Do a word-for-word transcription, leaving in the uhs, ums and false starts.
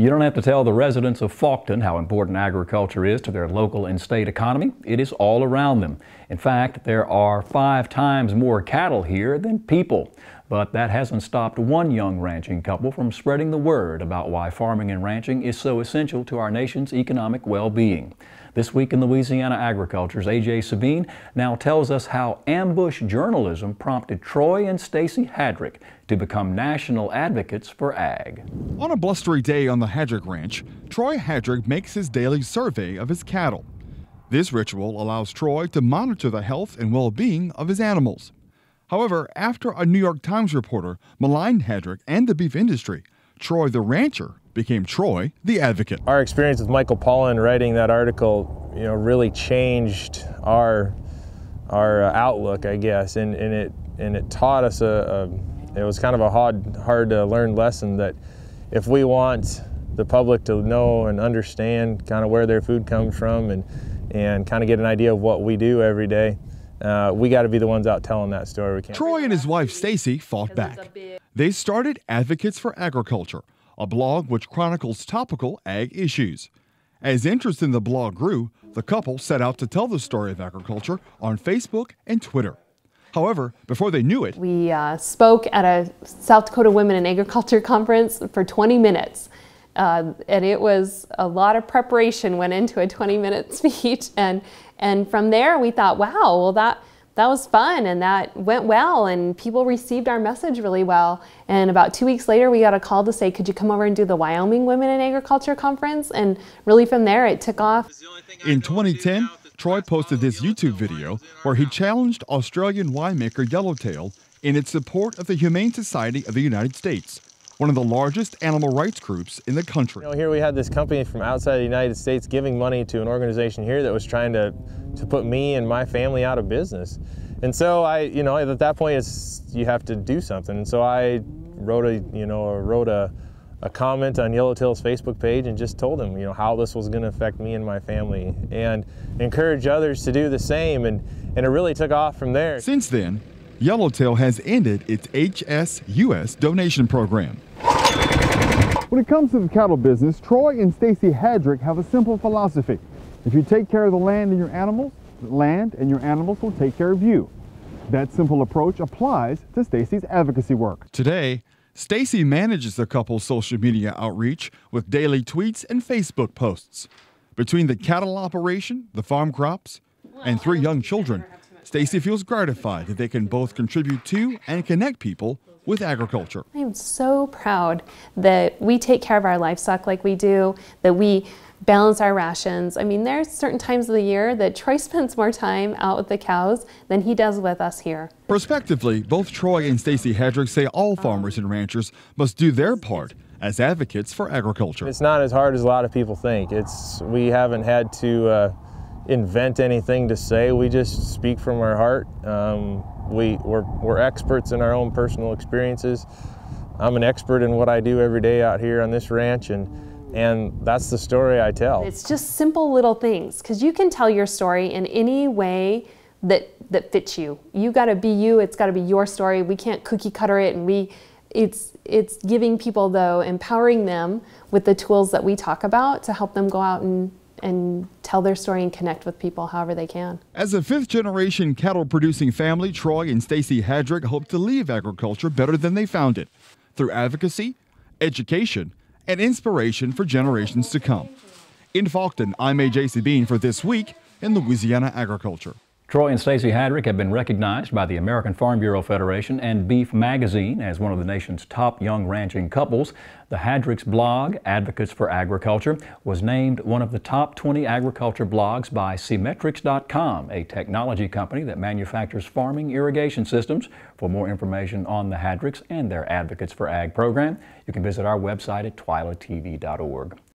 You don't have to tell the residents of Faulkton how important agriculture is to their local and state economy. It is all around them. In fact, there are five times more cattle here than people. But that hasn't stopped one young ranching couple from spreading the word about why farming and ranching is so essential to our nation's economic well-being. This Week in Louisiana Agriculture's A J Sabine now tells us how ambush journalism prompted Troy and Stacy Hadrick to become national advocates for ag. On a blustery day on the Hadrick Ranch, Troy Hadrick makes his daily survey of his cattle. This ritual allows Troy to monitor the health and well-being of his animals. However, after a New York Times reporter maligned Hadrick and the beef industry, Troy the rancher became Troy the advocate. Our experience with Michael Pollan writing that article, you know, really changed our our outlook, I guess, and, and it and it taught us a, a it was kind of a hard hard to learn lesson that if we want the public to know and understand kind of where their food comes from and and kind of get an idea of what we do every day, uh, we got to be the ones out telling that story. We can't. Troy and his wife Stacy fought back. They started Advocates for Agriculture, a blog which chronicles topical ag issues. As interest in the blog grew, the couple set out to tell the story of agriculture on Facebook and Twitter. However, before they knew it, we uh, spoke at a South Dakota Women in Agriculture conference for twenty minutes. Uh, and it was a lot of preparation went into a twenty minute speech. And, and from there we thought, wow, well that, that was fun and that went well and people received our message really well. And about two weeks later we got a call to say, could you come over and do the Wyoming Women in Agriculture Conference? And really from there it took off. In twenty ten, Troy posted this YouTube video where he challenged Australian winemaker Yellowtail in its support of the Humane Society of the United States, one of the largest animal rights groups in the country. You know, here we had this company from outside the United States giving money to an organization here that was trying to to put me and my family out of business. And so I, you know, at that point it's, you have to do something. And so I wrote a, you know, wrote a, a comment on Yellowtail's Facebook page and just told them, you know, how this was going to affect me and my family and encourage others to do the same. And, and it really took off from there. Since then, Yellowtail has ended its H S U S donation program. When it comes to the cattle business, Troy and Stacy Hadrick have a simple philosophy. If you take care of the land and your animals, the land and your animals will take care of you. That simple approach applies to Stacy's advocacy work. Today, Stacy manages the couple's social media outreach with daily tweets and Facebook posts. Between the cattle operation, the farm crops, and three young children, Stacy feels gratified that they can both contribute to and connect people with agriculture. I am so proud that we take care of our livestock like we do, that we balance our rations. I mean, there's certain times of the year that Troy spends more time out with the cows than he does with us here. Prospectively, both Troy and Stacy Hadrick say all farmers and ranchers must do their part as advocates for agriculture. It's not as hard as a lot of people think. It's we haven't had to uh, invent anything to say. We just speak from our heart. Um, we, we're, we're experts in our own personal experiences. I'm an expert in what I do every day out here on this ranch, and And that's the story I tell. It's just simple little things, because you can tell your story in any way that that fits you. You got to be you. It's got to be your story. We can't cookie cutter it, and we, it's it's giving people though, empowering them with the tools that we talk about to help them go out and and tell their story and connect with people however they can. As a fifth generation cattle producing family, Troy and Stacy Hadrick hope to leave agriculture better than they found it, through advocacy, education, and inspiration for generations to come. In Faulkton, I'm A J Sabine for This Week in Louisiana Agriculture. Troy and Stacy Hadrick have been recognized by the American Farm Bureau Federation and Beef Magazine as one of the nation's top young ranching couples. The Hadrick's blog, Advocates for Agriculture, was named one of the top twenty agriculture blogs by Symmetrics dot com, a technology company that manufactures farming irrigation systems. For more information on the Hadricks and their Advocates for Ag program, you can visit our website at twilatv dot org.